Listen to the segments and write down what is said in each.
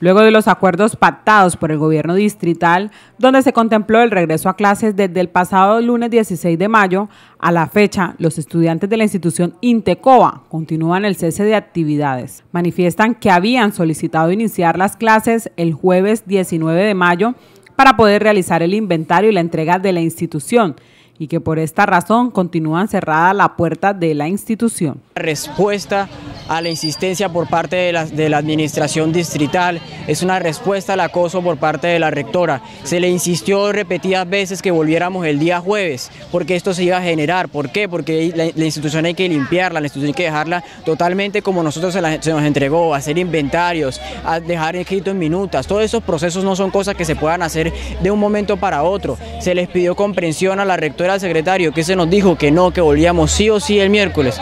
luego de los acuerdos pactados por el gobierno distrital, donde se contempló el regreso a clases desde el pasado lunes 16 de mayo. A la fecha, los estudiantes de la institución INTECOBA continúan el cese de actividades. Manifiestan que habían solicitado iniciar las clases el jueves 19 de mayo para poder realizar el inventario y la entrega de la institución, y que por esta razón continúan cerrada la puerta de la institución. Respuesta a la insistencia por parte de la administración distrital, es una respuesta al acoso por parte de la rectora. Se le insistió repetidas veces que volviéramos el día jueves, porque esto se iba a generar. ¿Por qué? Porque la institución hay que limpiarla, la institución hay que dejarla totalmente como nosotros se nos entregó, hacer inventarios, a dejar escrito en minutas. Todos esos procesos no son cosas que se puedan hacer de un momento para otro. Se les pidió comprensión a la rectora, al secretario, que se nos dijo que no, que volvíamos sí o sí el miércoles.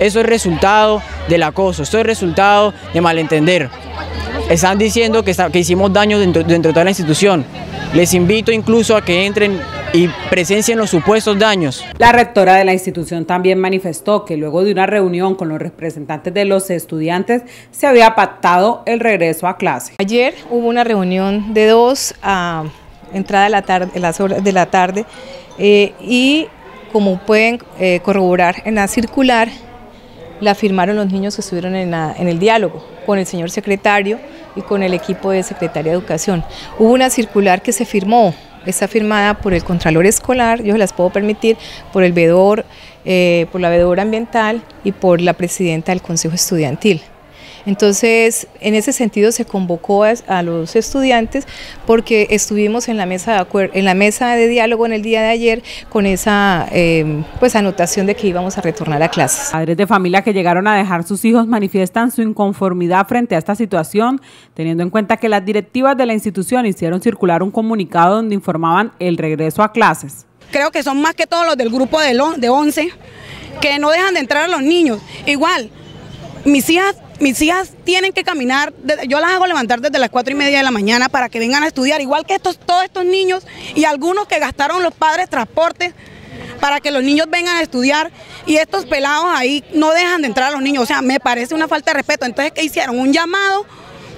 Eso es resultado del acoso, esto es resultado de malentender. Están diciendo que hicimos daño dentro de toda la institución. Les invito incluso a que entren y presencien los supuestos daños. La rectora de la institución también manifestó que luego de una reunión con los representantes de los estudiantes se había pactado el regreso a clase. Ayer hubo una reunión de 2 a entrada de la tarde, las horas de la tarde, y como pueden corroborar en la circular, la firmaron los niños que estuvieron en el diálogo con el señor secretario y con el equipo de Secretaría de Educación. Hubo una circular que se firmó, está firmada por el Contralor Escolar, yo se las puedo permitir, por el veedor, por la veedora ambiental y por la presidenta del Consejo Estudiantil. Entonces, en ese sentido se convocó a los estudiantes porque estuvimos en la mesa de diálogo en el día de ayer con esa anotación de que íbamos a retornar a clases. Padres de familia que llegaron a dejar sus hijos manifiestan su inconformidad frente a esta situación, teniendo en cuenta que las directivas de la institución hicieron circular un comunicado donde informaban el regreso a clases. Creo que son más que todos los del grupo de 11 que no dejan de entrar a los niños. Igual, mis hijas tienen que caminar, yo las hago levantar desde las 4:30 de la mañana para que vengan a estudiar, igual que todos estos niños y algunos que gastaron los padres transportes para que los niños vengan a estudiar, y estos pelados ahí no dejan de entrar a los niños. O sea, me parece una falta de respeto. Entonces, ¿qué hicieron? Un llamado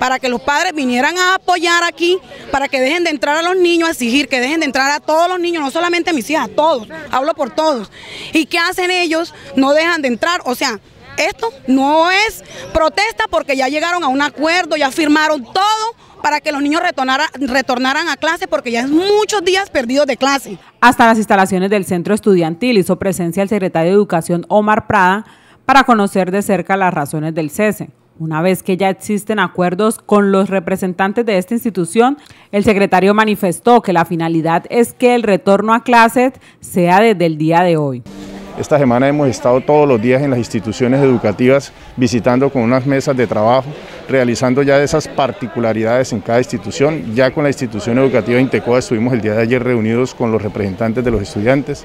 para que los padres vinieran a apoyar aquí, para que dejen de entrar a los niños, a exigir que dejen de entrar a todos los niños, no solamente a mis hijas, a todos, hablo por todos. ¿Y qué hacen ellos? No dejan de entrar. O sea, esto no es protesta porque ya llegaron a un acuerdo, ya firmaron todo para que los niños retornaran a clase, porque ya es muchos días perdidos de clase. Hasta las instalaciones del centro estudiantil hizo presencia el secretario de Educación Omar Prada para conocer de cerca las razones del cese. Una vez que ya existen acuerdos con los representantes de esta institución, el secretario manifestó que la finalidad es que el retorno a clases sea desde el día de hoy. Esta semana hemos estado todos los días en las instituciones educativas visitando con unas mesas de trabajo, realizando ya esas particularidades en cada institución. Ya con la institución educativa INTECOBA estuvimos el día de ayer reunidos con los representantes de los estudiantes.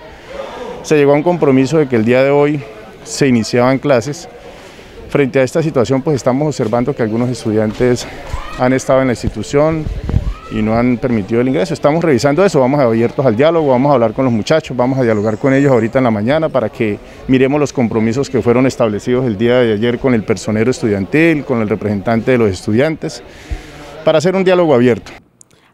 Se llegó a un compromiso de que el día de hoy se iniciaban clases. Frente a esta situación, pues estamos observando que algunos estudiantes han estado en la institución y no han permitido el ingreso. Estamos revisando eso, vamos abiertos al diálogo, vamos a hablar con los muchachos, vamos a dialogar con ellos ahorita en la mañana para que miremos los compromisos que fueron establecidos el día de ayer con el personero estudiantil, con el representante de los estudiantes, para hacer un diálogo abierto.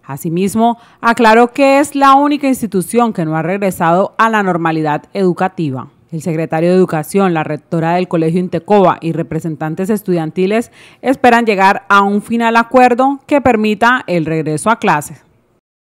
Asimismo, aclaró que es la única institución que no ha regresado a la normalidad educativa. El secretario de Educación, la rectora del Colegio INTECOBA y representantes estudiantiles esperan llegar a un final acuerdo que permita el regreso a clases.